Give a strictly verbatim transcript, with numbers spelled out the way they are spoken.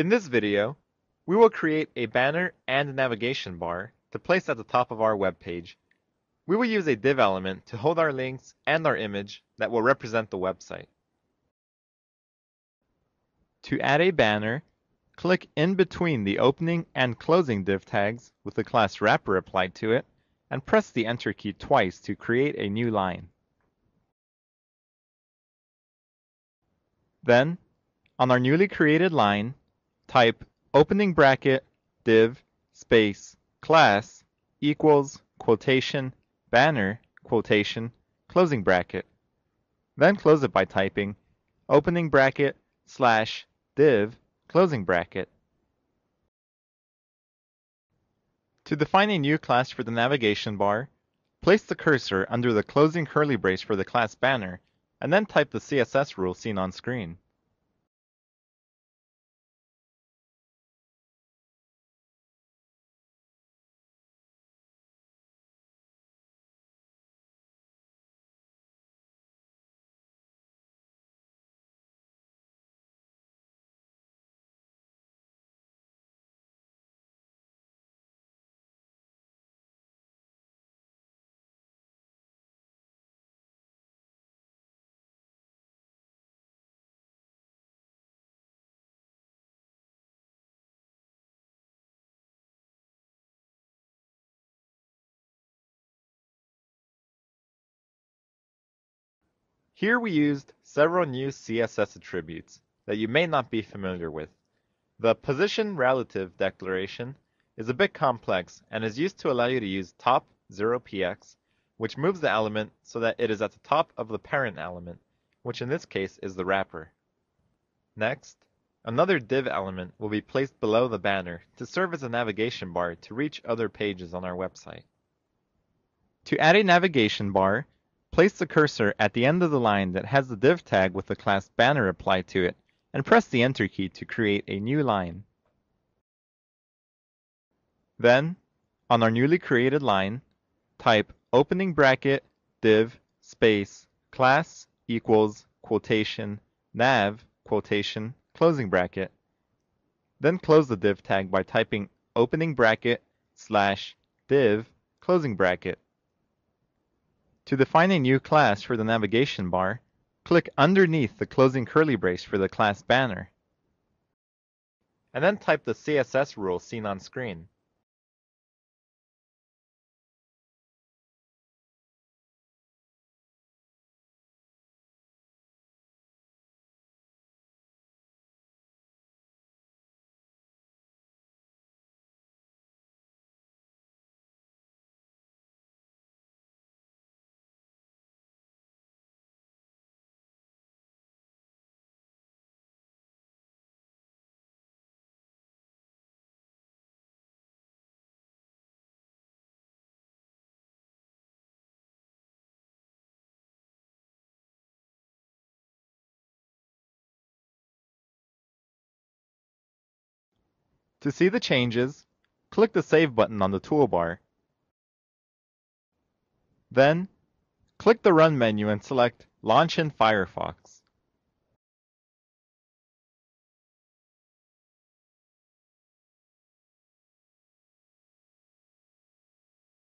In this video, we will create a banner and navigation bar to place at the top of our web page. We will use a div element to hold our links and our image that will represent the website. To add a banner, click in between the opening and closing div tags with the class wrapper applied to it, and press the Enter key twice to create a new line. Then, on our newly created line, type opening bracket div space class equals quotation banner quotation closing bracket. Then close it by typing opening bracket slash div closing bracket. To define a new class for the navigation bar, place the cursor under the closing curly brace for the class banner and then type the C S S rule seen on screen. Here we used several new C S S attributes that you may not be familiar with. The position relative declaration is a bit complex and is used to allow you to use top zero p x, which moves the element so that it is at the top of the parent element, which in this case is the wrapper. Next, another div element will be placed below the banner to serve as a navigation bar to reach other pages on our website. To add a navigation bar, place the cursor at the end of the line that has the div tag with the class banner applied to it, and press the Enter key to create a new line. Then, on our newly created line, type opening bracket div space class equals quotation nav quotation closing bracket. Then close the div tag by typing opening bracket slash div closing bracket. To define a new class for the navigation bar, click underneath the closing curly brace for the class banner, and then type the C S S rule seen on screen. To see the changes, click the Save button on the toolbar. Then, click the Run menu and select Launch in Firefox.